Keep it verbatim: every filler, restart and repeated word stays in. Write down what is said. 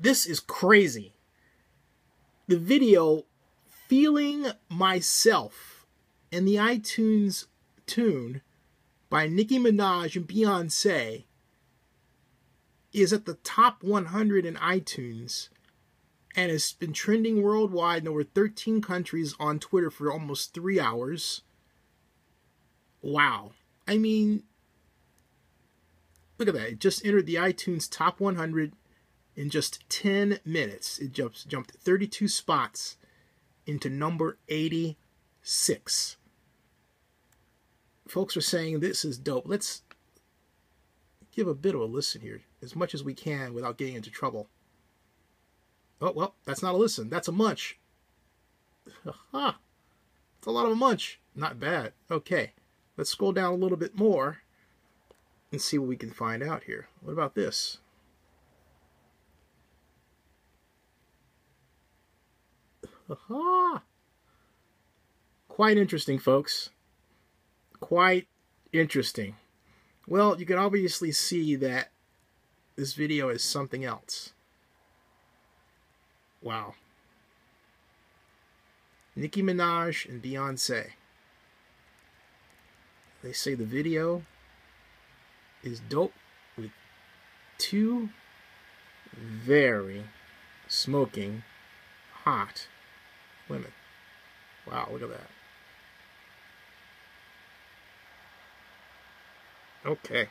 This is crazy. The video, Feeling Myself, and the iTunes tune by Nicki Minaj and Beyoncé is at the top one hundred in iTunes and has been trending worldwide in over thirteen countries on Twitter for almost three hours. Wow. I mean, look at that. It just entered the iTunes top one hundred in just ten minutes. It jumps, jumped thirty-two spots into number eighty-six. Folks are saying this is dope. Let's give a bit of a listen here, as much as we can without getting into trouble. Oh, well, that's not a listen. That's a munch. Aha. That's a lot of a munch. Not bad. Okay. Let's scroll down a little bit more and see what we can find out here. What about this? Aha. Quite interesting, folks. Quite interesting. Well, you can obviously see that this video is something else. Wow. Nicki Minaj and Beyoncé. They say the video is dope with two very smoking hot women. Wow, look at that. Okay.